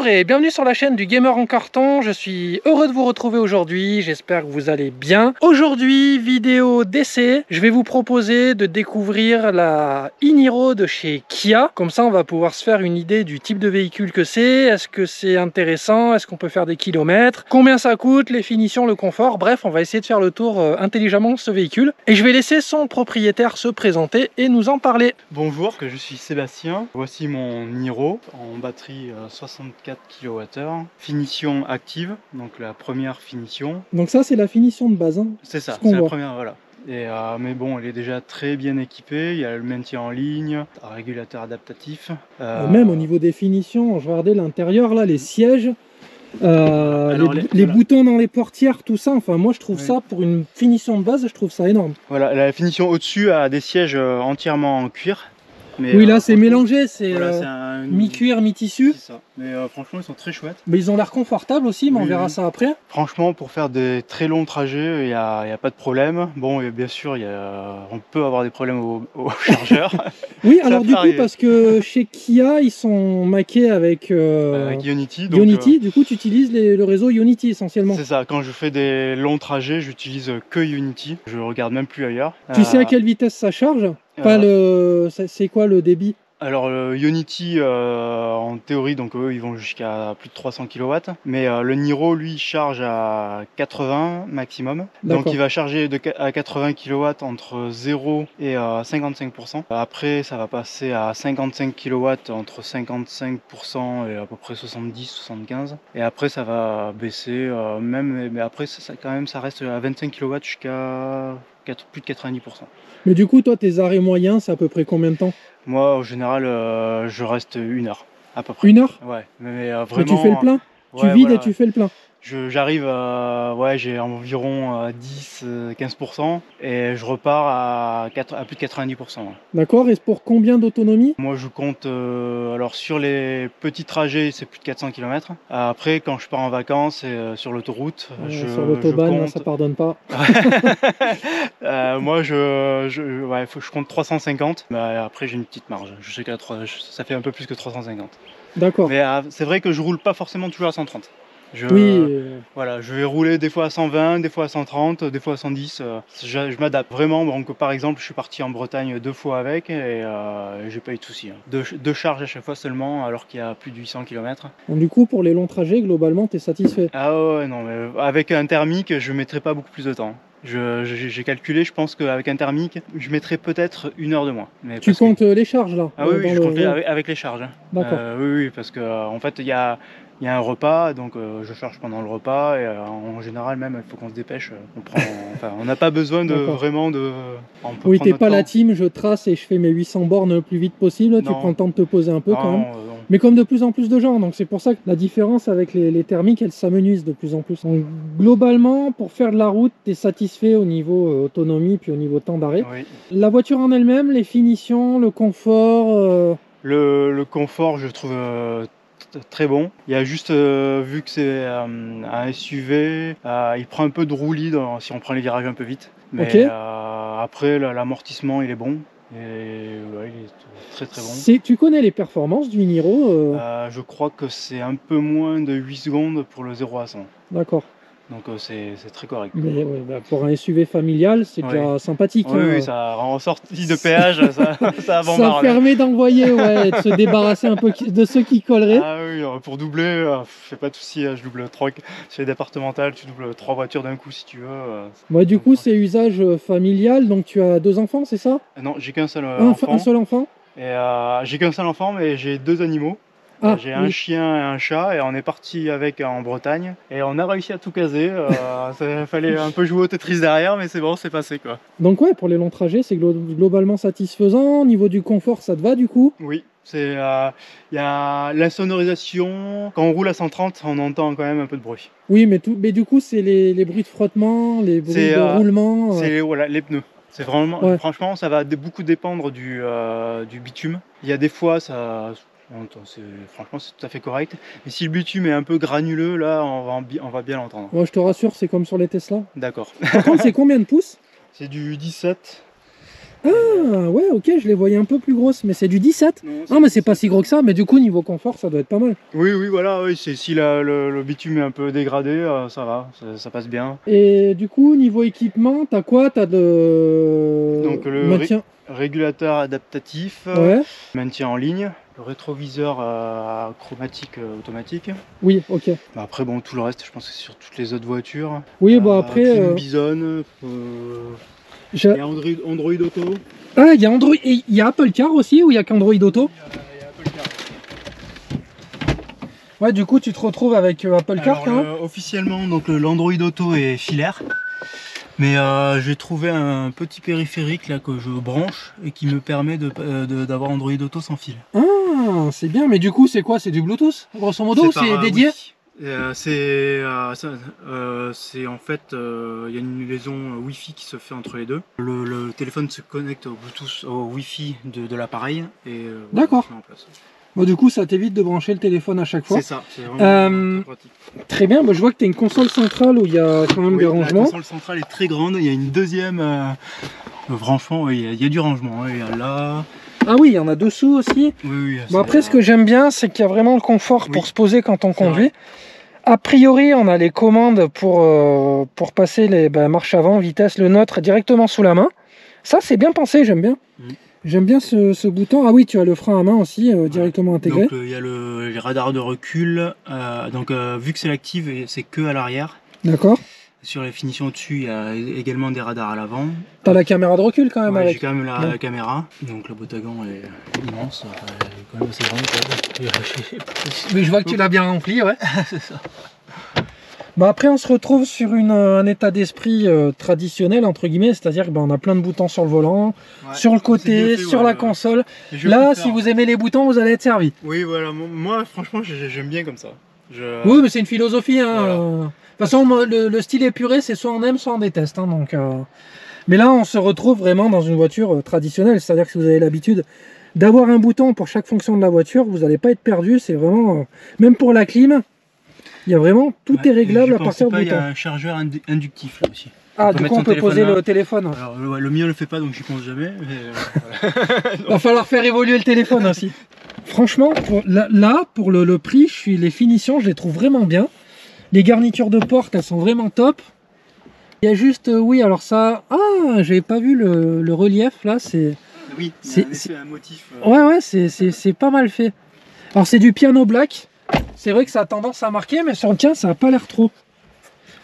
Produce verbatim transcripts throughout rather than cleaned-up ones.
Bonjour et bienvenue sur la chaîne du Gamer en Carton, je suis heureux de vous retrouver aujourd'hui, j'espère que vous allez bien. Aujourd'hui, vidéo d'essai, je vais vous proposer de découvrir la e-Niro de chez Kia. Comme ça on va pouvoir se faire une idée du type de véhicule que c'est, est-ce que c'est intéressant, est-ce qu'on peut faire des kilomètres, combien ça coûte, les finitions, le confort, bref on va essayer de faire le tour intelligemment de ce véhicule. Et je vais laisser son propriétaire se présenter et nous en parler. Bonjour, je suis Sébastien, voici mon e-Niro en batterie soixante-quatre kWh, finition active, donc la première finition. Donc ça c'est la finition de base, hein, c'est ça, c'est la première, voilà. Et, euh, mais bon, elle est déjà très bien équipée, il y a le maintien en ligne, un régulateur adaptatif. Euh... Même au niveau des finitions, je regardais l'intérieur là, les sièges, euh, alors, les, les, les voilà. boutons dans les portières, tout ça, enfin moi je trouve oui. ça, pour une finition de base, je trouve ça énorme. Voilà, la finition au-dessus a des sièges entièrement en cuir. Mais oui, euh, là c'est mélangé, c'est voilà, euh, un... mi-cuir, mi-tissu. Mais euh, franchement, ils sont très chouettes. Mais ils ont l'air confortables aussi, mais oui, on verra oui. ça après. Franchement, pour faire des très longs trajets, il n'y a, a pas de problème. Bon, et bien sûr, y a, on peut avoir des problèmes au, au chargeur. oui, ça alors du arriver. coup, parce que chez Kia, ils sont maqués avec, euh, avec Unity. Donc, Unity, euh... du coup, tu utilises les, le réseau Unity essentiellement. C'est ça, quand je fais des longs trajets, j'utilise que Unity. Je ne regarde même plus ailleurs. Tu euh... sais à quelle vitesse ça charge? Pas le... C'est quoi le débit? Alors le Unity, euh, en théorie, donc eux ils vont jusqu'à plus de trois cents kilowatts, mais euh, le e-Niro lui charge à quatre-vingts maximum, donc il va charger de, à quatre-vingts kilowatts entre zéro et euh, cinquante-cinq pour cent. Après ça va passer à cinquante-cinq kilowatts entre cinquante-cinq pour cent et à peu près soixante-dix à soixante-quinze, et après ça va baisser, euh, même, mais après ça, quand même ça reste à vingt-cinq kilowatts jusqu'à plus de quatre-vingt-dix pour cent. Mais du coup toi tes arrêts moyens c'est à peu près combien de temps? Moi, en général, euh, je reste une heure, à peu près. Une heure? Ouais, mais euh, vraiment... Mais tu fais le plein? Ouais, tu vides voilà. et tu fais le plein? J'arrive, euh, ouais, j'ai environ euh, dix à quinze pour cent et je repars à, quatre, à plus de quatre-vingt-dix pour cent. Ouais. D'accord, et pour combien d'autonomie? Moi, je compte, euh, alors sur les petits trajets, c'est plus de quatre cents kilomètres. Après, quand je pars en vacances et euh, sur l'autoroute, ouais, je Sur l'autobahn, compte... ça pardonne pas. euh, moi, je, je, ouais, faut, je compte trois cent cinquante, mais après, j'ai une petite marge. Je sais que ça fait un peu plus que trois cent cinquante. D'accord. Mais euh, c'est vrai que je roule pas forcément toujours à cent trente. Je, oui. euh, voilà, je vais rouler des fois à cent vingt, des fois à cent trente, des fois à cent dix. Euh, je je m'adapte vraiment. Donc, par exemple, je suis parti en Bretagne deux fois avec et euh, j'ai pas eu de soucis. Hein. Deux, deux charges à chaque fois seulement, alors qu'il y a plus de huit cents kilomètres. Donc, du coup, pour les longs trajets, globalement, tu es satisfait? Ah ouais, non, mais avec un thermique, je mettrais pas beaucoup plus de temps. J'ai calculé, je pense qu'avec un thermique, je mettrais peut-être une heure de moins. Mais tu comptes que... les charges là? Ah oui, oui, je le... compte les... avec les charges. D'accord. Euh, oui, oui, parce qu'en en fait, il y a, y a un repas, donc euh, je charge pendant le repas. Et euh, en général, même, il faut qu'on se dépêche. On prend, enfin, on n'a pas besoin de vraiment de. On peut oui, t'es pas temps. la team, je trace et je fais mes huit cents bornes le plus vite possible. Non. Tu prends le temps de te poser un peu non, quand même. On, on... Mais comme de plus en plus de gens, donc c'est pour ça que la différence avec les, les thermiques, elle s'amenuise de plus en plus. Donc, globalement, pour faire de la route, tu es satisfait au niveau euh, autonomie, puis au niveau temps d'arrêt. Oui. La voiture en elle-même, les finitions, le confort... Euh... Le, le confort, je trouve... Euh... très bon. Il y a juste, euh, vu que c'est euh, un S U V, euh, il prend un peu de roulis dans, si on prend les virages un peu vite. Mais okay. euh, après, l'amortissement, il est bon. Et ouais, il est très très bon. Tu connais les performances du e-Niro? euh... euh, Je crois que c'est un peu moins de huit secondes pour le zéro à cent. D'accord. Donc euh, c'est très correct. Mais, ouais, bah, pour un S U V familial, c'est ouais. déjà sympathique. Oui, hein, oui euh... ça en sortie de péage, ça ça, ça permet d'envoyer, ouais, de se débarrasser un peu de ceux qui colleraient. Ah oui, pour doubler, euh, je fais pas de souci, je double trois chez les départementales, tu doubles trois voitures d'un coup si tu veux. Euh, ouais, du coup, c'est usage familial, donc tu as deux enfants, c'est ça? Non, j'ai qu'un seul euh, enfant. Un seul enfant. Et euh, j'ai qu'un seul enfant, mais j'ai deux animaux. Ah, j'ai oui. un chien et un chat et on est parti avec en Bretagne et on a réussi à tout caser. Il euh, fallait un peu jouer au Tetris derrière, mais c'est bon, c'est passé quoi. Donc ouais, pour les longs trajets, c'est glo globalement satisfaisant. Au niveau du confort, ça te va du coup? Oui. C'est, euh, y a la sonorisation. Quand on roule à cent trente, on entend quand même un peu de bruit. Oui, mais, tout, mais du coup, c'est les, les bruits de frottement, les bruits de euh, roulement. C'est euh... voilà, les pneus. C'est vraiment, ouais. Franchement, ça va beaucoup dépendre du, euh, du bitume. Il y a des fois, ça... Franchement, c'est tout à fait correct. Mais si le bitume est un peu granuleux, là, on va, on va bien l'entendre. Moi, ouais, je te rassure, c'est comme sur les Tesla. D'accord. Par contre, c'est combien de pouces? C'est du dix-sept. Ah ouais, ok, je les voyais un peu plus grosses, mais c'est du dix-sept. Non, ah, mais c'est pas si gros que ça, mais du coup niveau confort ça doit être pas mal. Oui oui voilà, oui, c'est si la, le, le bitume est un peu dégradé, euh, ça va, ça, ça passe bien. Et du coup niveau équipement, t'as quoi? T'as de... Donc le maintien... ré régulateur adaptatif, ouais. Maintien en ligne, le rétroviseur euh, chromatique euh, automatique. Oui, ok. Bah après bon, tout le reste je pense que c'est sur toutes les autres voitures. Oui, euh, bah après... Euh... Bison, euh... Je... Il y a Android, Android Auto. Ah, il y a Android. Il y a Apple Car aussi, ou il n'y a qu'Android Auto? Il y a, il y a Apple Car. Ouais, du coup, tu te retrouves avec euh, Apple Car. Alors, quand le, officiellement, donc l'Android Auto est filaire. Mais euh, j'ai trouvé un petit périphérique là que je branche et qui me permet d'avoir de, euh, de, Android Auto sans fil. Ah, c'est bien. Mais du coup, c'est quoi? C'est du Bluetooth, grosso modo? C'est dédié? Oui. Euh, c'est euh, euh, en fait, il euh, y a une liaison Wi-Fi qui se fait entre les deux. Le, le téléphone se connecte au Bluetooth, au Wi-Fi de, de l'appareil et euh, d'accord. Bon, du coup, ça t'évite de brancher le téléphone à chaque fois. C'est ça, c'est vraiment euh, pratique. Très bien, bah, je vois que tu as une console centrale où il y a quand même oui, des rangements. La console centrale est très grande, il y a une deuxième. Euh, franchement, il y, y a du rangement. Il y a là. Ah oui, il y en a dessous aussi. Oui, oui, bon, après, ce que j'aime bien, c'est qu'il y a vraiment le confort oui. pour se poser quand on conduit. Vrai. A priori, on a les commandes pour, euh, pour passer les bah, marches avant, vitesse, le nôtre, directement sous la main. Ça, c'est bien pensé, j'aime bien. Mmh. J'aime bien ce, ce bouton. Ah oui, tu as le frein à main aussi, euh, ouais. directement intégré. Donc, il euh, y a le, les radars de recul. Euh, donc, euh, vu que c'est l'active, c'est que à l'arrière. D'accord. Sur les finitions au-dessus, il y a également des radars à l'avant. T'as la caméra de recul quand même ouais, avec. J'ai quand même la ouais. caméra. Donc le botagan est immense. Elle est quand même assez grande. Mais je vois que tu l'as bien rempli, ouais. C'est ça. Bah après, on se retrouve sur une, un état d'esprit euh, traditionnel, entre guillemets, c'est-à-dire qu'on bah, a plein de boutons sur le volant, ouais, sur le côté, fait, sur ouais, la ouais. console. Là, si vous aimez les boutons, vous allez être servi. Oui, voilà. Moi, franchement, j'aime bien comme ça. Je... Oui, mais c'est une philosophie. Hein. Voilà. De toute façon, le, le style épuré, c'est soit on aime, soit on déteste. Hein, donc, euh... Mais là, on se retrouve vraiment dans une voiture traditionnelle. C'est-à-dire que si vous avez l'habitude d'avoir un bouton pour chaque fonction de la voiture, vous n'allez pas être perdu. C'est vraiment... Même pour la clim, il y a vraiment... Tout ouais, est réglable à partir du bouton. Il y a un chargeur indu inductif là aussi. Ah, du coup, on peut poser là. le téléphone. Alors, le, le mien ne le fait pas, donc j'y pense jamais. Mais... Il va falloir faire évoluer le téléphone aussi. Franchement, pour, là, là, pour le, le prix, je suis, les finitions, je les trouve vraiment bien. Les garnitures de porte, elles sont vraiment top. Il y a juste, euh, oui, alors ça... Ah, j'avais pas vu le, le relief, là, c'est... Oui, c'est un, un motif. Euh... Ouais, ouais, c'est pas mal fait. Alors, c'est du piano black. C'est vrai que ça a tendance à marquer, mais sur le tien, ça n'a pas l'air trop.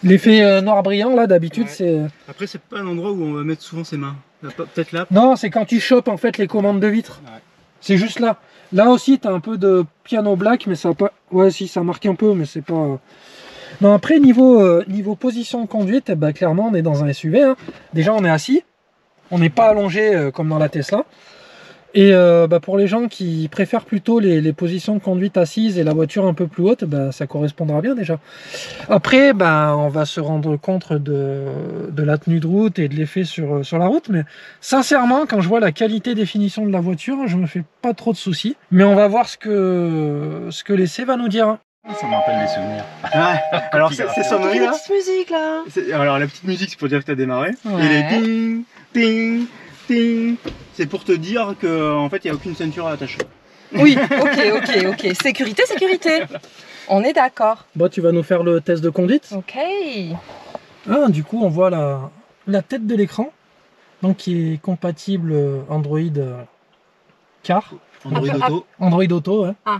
L'effet euh, noir brillant, là, d'habitude, ouais. c'est... Après, c'est pas un endroit où on va mettre souvent ses mains. Peut-être là. Non, c'est quand tu chopes, en fait, les commandes de vitre. Ouais. C'est juste là. Là aussi, tu as un peu de piano black, mais ça a pas... Ouais, si, ça marque un peu, mais c'est pas... Non, après, niveau, euh, niveau position de conduite, bah, clairement, on est dans un S U V. Hein. Déjà, on est assis. On n'est pas allongé euh, comme dans la Tesla. Et euh, bah, pour les gens qui préfèrent plutôt les, les positions de conduite assises et la voiture un peu plus haute, bah, ça correspondra bien déjà. Après, bah, on va se rendre compte de, de la tenue de route et de l'effet sur, sur la route. Mais sincèrement, quand je vois la qualité des finitions de la voiture, je me fais pas trop de soucis. Mais on va voir ce que, ce que l'essai va nous dire. Hein. Ça me rappelle des souvenirs. Ouais. Alors c'est sonnerie là. La petite musique là. Alors la petite musique c'est pour dire que t'as démarré. Ouais. Et les ding, ding, ding. C'est pour te dire qu'en en fait il n'y a aucune ceinture à attacher. Oui, ok, ok, ok. Sécurité, sécurité. On est d'accord. Bon, tu vas nous faire le test de conduite. Ok. Ah, du coup on voit la, la tête de l'écran. Donc qui est compatible Android Car. Android ah, Auto. Android Auto, ouais. Ah.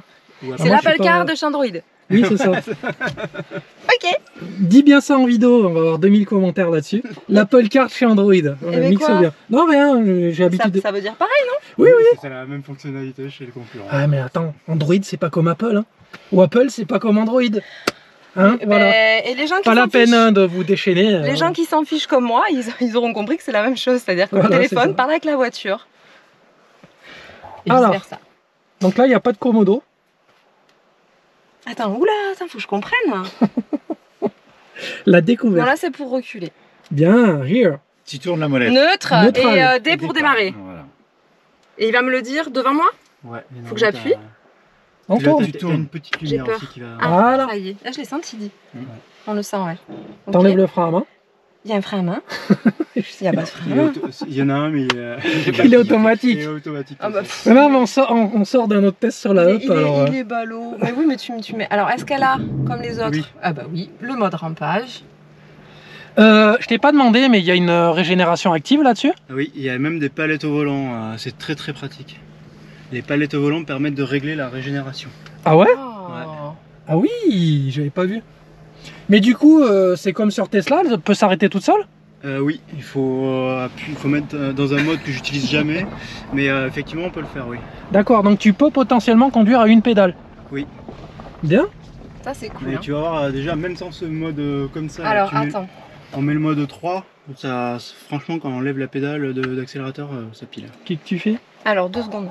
C'est l'Apple Car de chez Android. Oui, c'est ça. Ok. Dis bien ça en vidéo, on va avoir deux mille commentaires là-dessus. L'Apple Car chez Android. Ouais, mixe bien. Non, mais hein, j'ai l'habitude. Ça, ça veut dire pareil, non? Oui, oui. oui. C'est la même fonctionnalité chez les concurrents. Ah, mais attends, Android, c'est pas comme Apple. Hein. Ou Apple, c'est pas comme Android. Hein, et voilà. Et les gens qui pas la peine hein, de vous déchaîner. Les euh... gens qui s'en fichent comme moi, ils, ils auront compris que c'est la même chose. C'est-à-dire que voilà, le téléphone parle avec la voiture. Et vice versa. Donc là, il n'y a pas de commodo. Attends, oula, il faut que je comprenne, moi. La découverte. Non, là, c'est pour reculer. Bien, rire. Tu tournes la molette. Neutre, Neutre et euh, D pour démarrer. Voilà. Et il va me le dire devant moi? Ouais. Faut que j'appuie. Encore. Tu tournes une petite lumière aussi qui va... Ah, voilà. Ça y est. Là, je l'ai senti, dit. Ouais. On le sent, ouais. Okay. T'enlèves le frein à main. Il y a un frein à main. Il n'y a pas de frein à main. Il y en a un, mais euh, il, il est automatique. Il est automatique. Ah bah, mais non, mais on sort, on, on sort d'un autre test sur la Hop. Il, alors... il est ballot. Mais oui, mais tu, tu mets. Alors, est-ce qu'elle a, comme les autres, oui. Ah bah oui, le mode rampage. Euh, je t'ai pas demandé, mais il y a une régénération active là-dessus. Oui, il y a même des palettes au volant. C'est très très pratique. Les palettes au volant permettent de régler la régénération. Ah ouais, oh. ouais. Ah oui, j'avais pas vu. Mais du coup, euh, c'est comme sur Tesla, elle peut s'arrêter toute seule? euh, Oui, il faut, euh, faut mettre dans un mode que j'utilise jamais, mais euh, effectivement on peut le faire, oui. D'accord, donc tu peux potentiellement conduire à une pédale? Oui. Bien. Ça c'est cool. Mais hein. Tu vas voir, déjà même sans ce mode euh, comme ça... Alors là, attends. Mets, on met le mode trois, ça, franchement quand on lève la pédale d'accélérateur, euh, ça pile. Qu'est-ce que tu fais? Alors deux secondes.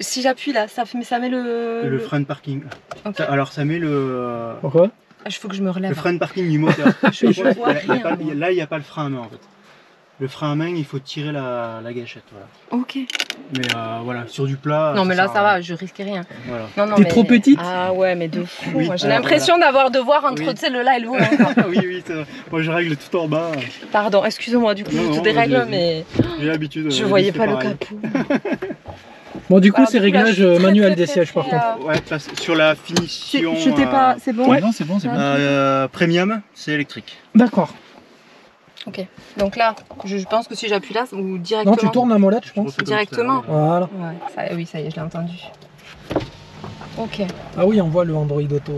Si j'appuie là, ça, ça met le... Le frein de parking. Okay. Ça, alors ça met le... Pourquoi? Il faut que je me relève. Le frein de parking du moteur. je je vois rien, y a pas, y a, là, il n'y a pas le frein à main en fait. Le frein à main, il faut tirer la, la gâchette. Voilà. Ok. Mais euh, voilà, sur du plat. Non, mais là, ça va, à... je risque rien. Voilà. Non, non, t'es mais... trop petite. Ah ouais, mais de fou. Oui. J'ai l'impression voilà. d'avoir de voir entre oui. le là et le haut. oui, oui, ça... moi je règle tout en bas. Pardon, excusez-moi, du coup, non, je te dérègle, mais. J'ai l'habitude. Je voyais pas le capot. Bon, du coup, c'est réglage manuel des sièges par contre. Ouais, sur la finition. Je t'ai pas. C'est bon ? Non, c'est bon, c'est bon. Premium, c'est électrique. D'accord. Ok. Donc là, je pense que si j'appuie là, ou directement. Non, tu tournes la molette, je pense. Directement. Voilà. Oui, ça y est, je l'ai entendu. Ok. Ah oui, on voit le Android Auto.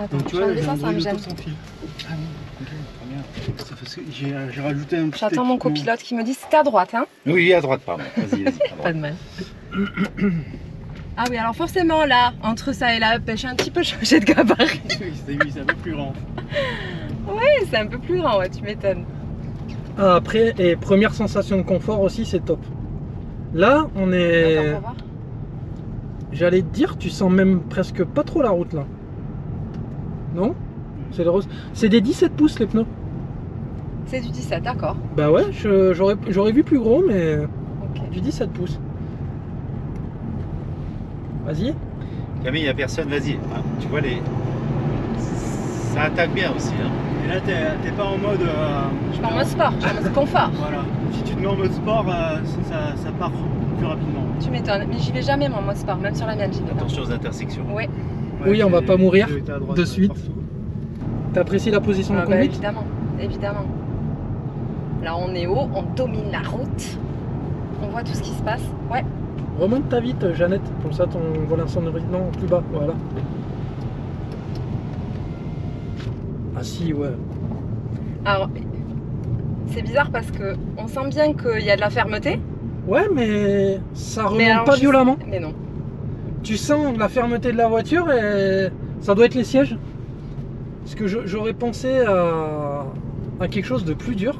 Attends, tu vois, ça, ça me gêne. Ah oui, ok, très bien. J'ai rajouté un petit... J'attends mon copilote qui me dit c'était à droite, hein? Oui, à droite, pardon. Vas-y, vas-y. Pas de mal. Ah oui, alors forcément, là, entre ça et là, j'ai un petit peu changé de gabarit. Oui, c'est un peu plus grand. Oui, c'est un peu plus grand, ouais, tu m'étonnes. Ah, après, et première sensation de confort aussi, c'est top. Là, on est... Attends, on va voir. J'allais te dire, tu sens même presque pas trop la route, là. Non, c'est le rose. C'est des dix-sept pouces les pneus. C'est du dix-sept, d'accord. Bah ouais, j'aurais vu plus gros, mais okay. Du dix-sept pouces. Vas-y. Camille, il n'y a personne, vas-y. Ah, tu vois, les... ça attaque bien aussi. Hein. Et là, t'es pas en mode... Euh, je suis en mode sport, je suis en mode confort. Voilà. Si tu te mets en mode sport, euh, ça, ça part plus rapidement. Tu m'étonnes, mais j'y vais jamais moi, en mode sport, même sur la mienne. Attention aux intersections. Ouais. Ouais, oui, on va pas mourir droite, de suite. T'apprécies la position ah de bah conduite? Évidemment, évidemment. Là, on est haut, on domine la route. On voit tout ce qui se passe. Ouais. Remonte ta vite, Jeannette. Comme ça, ton voit sonnerie. Non, plus bas. Voilà. Ah si, ouais. Alors, c'est bizarre parce que on sent bien qu'il y a de la fermeté. Ouais, mais ça remonte mais alors, pas violemment. Sais, mais non. Tu sens la fermeté de la voiture et ça doit être les sièges. Parce que j'aurais pensé à, à quelque chose de plus dur.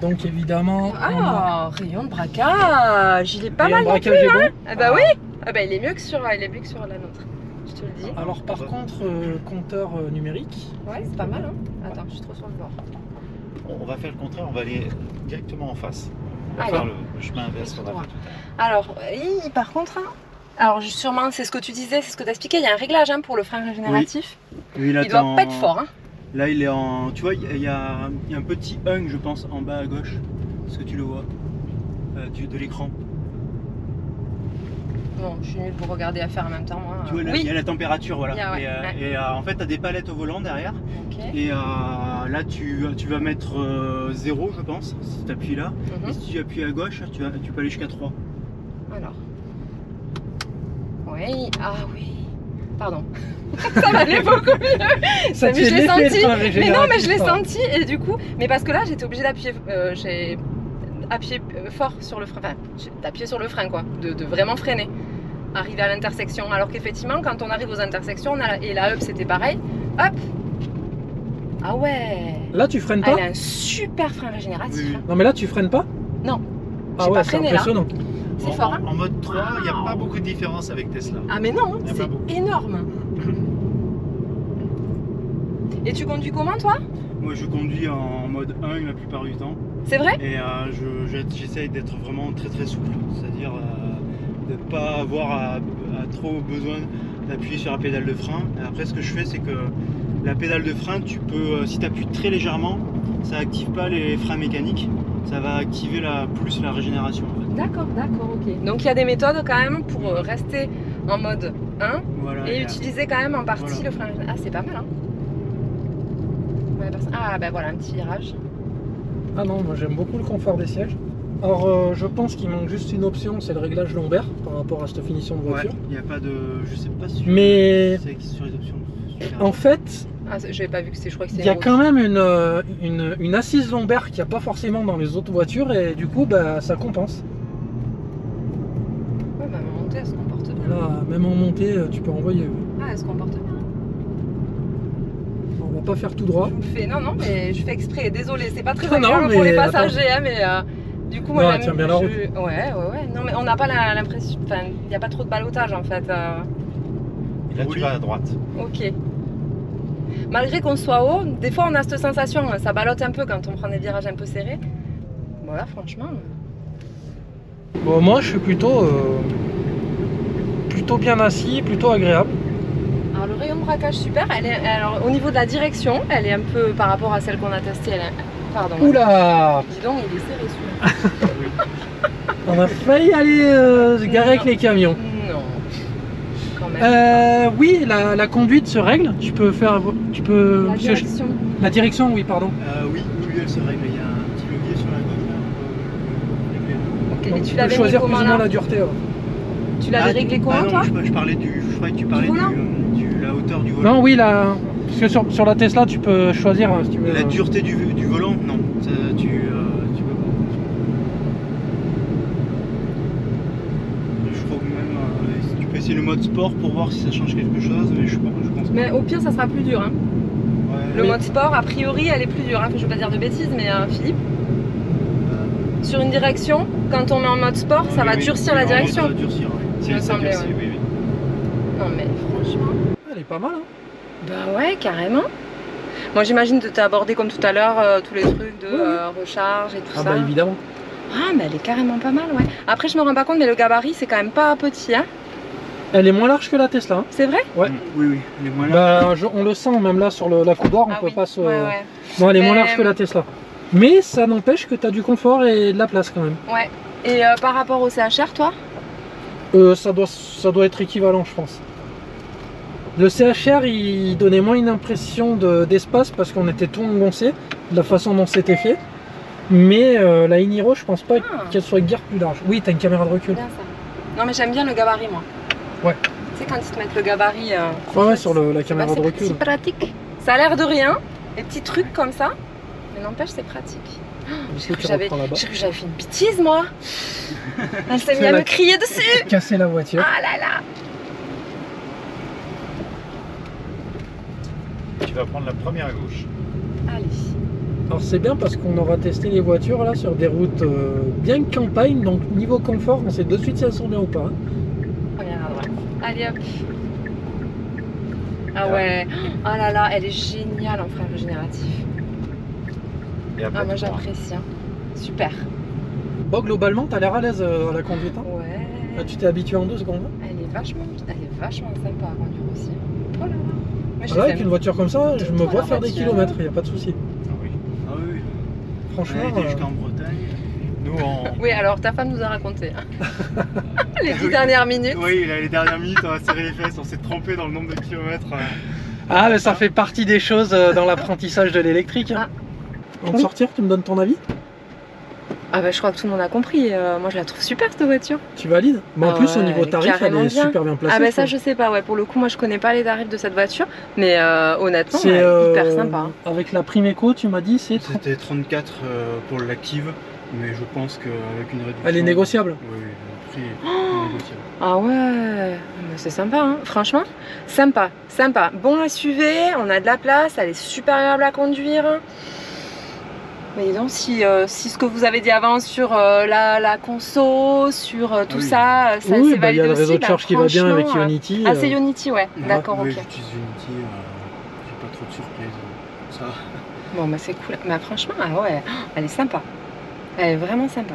Donc évidemment... Ah, on... rayon de braquage. Il est pas mal non plus, hein. Ah bah oui, ah bah, il est mieux que sur, il est mieux que sur la nôtre, je te le dis. Alors par contre, euh, compteur numérique... Ouais, c'est pas mal, hein. Attends, je suis trop sur le bord. On va faire le contraire, on va aller directement en face. Enfin, le, le chemin inverse qu'on a fait tout à l'heure. Alors, oui, par contre, hein, alors sûrement c'est ce que tu disais, c'est ce que tu as expliqué, il y a un réglage hein, pour le frein régénératif. Oui. Oui, là, il doit en... pas être fort. Hein. Là, il est en. Tu vois, il y, y, y a un petit hung, je pense, en bas à gauche. Est-ce que tu le vois euh, du, de l'écran? Non, je suis nulle pour regarder à faire en même temps. Moi, euh... Tu vois, là, il oui. y a la température, voilà. Yeah, ouais, et ouais. Euh, et euh, en fait, tu as des palettes au volant derrière. Okay. Et euh, là, tu, tu vas mettre euh, zéro, je pense, si tu appuies là. Mm-hmm. Et si tu appuies à gauche, tu, vas, tu peux aller jusqu'à trois. Alors. Oui, ah oui. Pardon. Ça m'allait beaucoup mieux. Ça mais je l'ai senti. Mais non, mais je l'ai senti. Et du coup, mais parce que là, j'étais obligée d'appuyer. Euh, j'ai appuyé fort sur le frein. Enfin, j'ai appuyé sur le frein, quoi. De, de vraiment freiner. Arriver à l'intersection. Alors qu'effectivement, quand on arrive aux intersections, on a la... et la hub c'était pareil. Hop. Ah ouais. Là tu freines pas. Elle a un super frein régénératif. Oui. Non mais là tu freines pas. Non. Ah ouais, c'est impressionnant. C'est fort. Hein. En mode trois, il wow. n'y a pas beaucoup de différence avec Tesla. Ah mais non, c'est énorme. Et tu conduis comment toi? Moi je conduis en mode un la plupart du temps. C'est vrai? Et euh, j'essaye je, d'être vraiment très très souple. C'est-à-dire... Euh, de ne pas avoir à, à trop besoin d'appuyer sur la pédale de frein. Et après, ce que je fais, c'est que la pédale de frein, tu peux, si tu appuies très légèrement, ça active pas les freins mécaniques, ça va activer la, plus la régénération en fait. D'accord, d'accord, ok. Donc il y a des méthodes quand même pour rester en mode un, voilà, et, et utiliser quand même en partie voilà. le frein. Ah, c'est pas mal hein. Ah ben voilà, un petit virage. Ah non, moi j'aime beaucoup le confort des sièges. Alors euh, je pense qu'il manque juste une option, c'est le réglage lombaire par rapport à cette finition de voiture. Il ouais, n'y a pas de... je sais pas si mais... c'est sur les options. En fait, ah, j'avais pas vu que c'est, je crois que c'est. Il y a quand même une, une, une assise lombaire qu'il n'y a pas forcément dans les autres voitures et du coup bah, ça compense. Ouais, bah, en montée elle se comporte bien. Là, même en montée tu peux envoyer. Ah, elle se comporte bien. On va pas faire tout droit. Je fais, non, non, mais je fais exprès, désolé, c'est pas très non, agréable mais, pour les passagers, attends. mais euh, du coup, moi, non, tiens bien je... la route. Ouais, ouais, ouais, non, mais on n'a pas l'impression, enfin, il n'y a pas trop de ballottage en fait. Euh... Et là, oui. tu vas à droite. Ok. Malgré qu'on soit haut, des fois, on a cette sensation, ça ballotte un peu quand on prend des virages un peu serrés. Voilà, franchement. Bon, moi, je suis plutôt, euh, plutôt bien assis, plutôt agréable. Alors le rayon de braquage super, elle est, alors, au niveau de la direction, elle est un peu par rapport à celle qu'on a testée, elle est, pardon. Oula! Dis donc, il est serré celui-là. On a failli aller euh, se garer non. avec les camions. Non, quand même. Euh, oui, la, la conduite se règle, tu peux faire... Tu peux, la direction. Je, la direction, oui, pardon. Euh, oui, oui, elle se règle, il y a un petit levier sur la gauche. Là. Ok, donc, et tu l'avais réglé comment là? la dureté. Ouais. Tu l'avais ah, réglé comment bah, toi? je, je parlais du... Je croyais que tu parlais du... du la hauteur du volant. Non, oui, la... parce que sur, sur la Tesla, tu peux choisir si tu veux. La dureté du, du volant, non. Ça, tu, euh, tu peux pas. Je crois que même euh, tu peux essayer le mode sport pour voir si ça change quelque chose, mais je, je pense pas. Mais au pire, ça sera plus dur. Hein. Ouais, le oui. mode sport, a priori, elle est plus dure. Hein. Je ne veux pas dire de bêtises, mais euh, Philippe, euh... sur une direction, quand on met en mode sport, non, ça va oui, durcir la direction. Ça va durcir, oui. Ça semblait, durcir, ouais. oui, oui. Non, mais franchement. Elle est pas mal, hein? Bah ouais, carrément. Moi j'imagine de t'aborder comme tout à l'heure euh, tous les trucs de euh, recharge et tout ah ça. Ah bah évidemment. Ah mais elle est carrément pas mal, ouais. Après je me rends pas compte mais le gabarit c'est quand même pas petit, hein? Elle est moins large que la Tesla. Hein. C'est vrai? Ouais. Oui, oui, elle est moins large. Bah, je, on le sent même là sur le, la coudoir, ah on oui. peut pas se... Ouais, ouais. Non, elle est mais... moins large que la Tesla. Mais ça n'empêche que tu as du confort et de la place quand même. Ouais. Et euh, par rapport au C H R, toi? euh, ça, doit, ça doit être équivalent, je pense. Le C H R, il donnait moins une impression d'espace de, parce qu'on était tout engoncé de la façon dont c'était fait. Mais euh, la e-Niro, je pense pas ah. qu'elle soit guère plus large. Oui, t'as une caméra de recul. Bien, ça. Non mais j'aime bien le gabarit, moi. Ouais. Tu sais quand ils te mettent le gabarit. Euh, ouais, ouais, sur le, la caméra bah, de recul. C'est pratique. Ça a l'air de rien, des petits trucs comme ça. Mais n'empêche, c'est pratique. J'ai cru que j'avais fait une bêtise, moi. Elle s'est mise à me crier dessus. Casser la voiture. Ah là là. Tu vas prendre la première à gauche. Allez. Alors c'est bien parce qu'on aura testé les voitures là sur des routes euh, bien campagne, donc niveau confort, on sait de suite si elles sont bien ou pas. Première à droite. Allez hop. Ah ouais. Ah là là, elle est géniale en frein régénératif. Et après, ah moi j'apprécie. Hein. Super. Bon globalement t'as l'air à l'aise euh, à la conduite. Hein. Ouais. Là, tu t'es habitué en deux secondes. Hein. Elle est vachement, elle est vachement sympa à conduire aussi. Oh là là. Ah ouais, avec une voiture comme ça, je me vois faire des kilomètres, il n'y a pas de souci. Ah oui. Ah oui. Franchement, on était jusqu'en Bretagne. Nous en... Oui, alors ta femme nous a raconté hein. les dix oui. dernières minutes. Oui, les dernières minutes, on a serré les fesses, on s'est trompé dans le nombre de kilomètres. Ah, mais ça fait partie des choses dans l'apprentissage de l'électrique. Hein. Ah. Avant de sortir, tu me donnes ton avis? Ah bah je crois que tout le monde a compris, euh, moi je la trouve super cette voiture. Tu valides? Mais en ah plus ouais, au niveau tarif elle est bien. super bien placée. Ah bah ça je sais pas, ouais, pour le coup moi je connais pas les tarifs de cette voiture, mais euh, honnêtement c'est euh, hyper sympa. Hein. Avec la prime éco tu m'as dit c'est... C'était trente-quatre euh, pour l'active, mais je pense qu'avec une réduction... Elle est négociable? Oui, le prix est oh négociable. Ah ouais, c'est sympa, hein. Franchement, sympa, sympa. Bon S U V, on a de la place, elle est super agréable à conduire. Mais donc, si, euh, si ce que vous avez dit avant sur euh, la, la conso, sur euh, tout oui. ça, euh, ça oui, c'est bah, validé aussi. Il y a le réseau de charge qui va bien avec Unity. Euh... Ah, c'est Unity, ouais, ouais d'accord, oui, ok. J'utilise Unity, euh, j'ai pas trop de surprises. Ça. Bon, bah c'est cool. Mais bah, franchement, ah ouais, elle est sympa. Elle est vraiment sympa.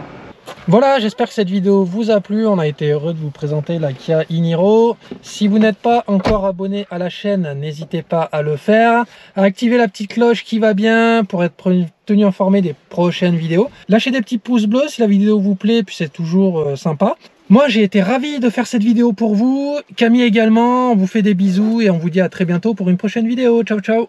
Voilà, j'espère que cette vidéo vous a plu. On a été heureux de vous présenter la Kia e-Niro. Si vous n'êtes pas encore abonné à la chaîne, n'hésitez pas à le faire, à activer la petite cloche qui va bien pour être tenu informé des prochaines vidéos. Lâchez des petits pouces bleus si la vidéo vous plaît, puis c'est toujours sympa. Moi, j'ai été ravi de faire cette vidéo pour vous. Camille également, on vous fait des bisous et on vous dit à très bientôt pour une prochaine vidéo. Ciao, ciao!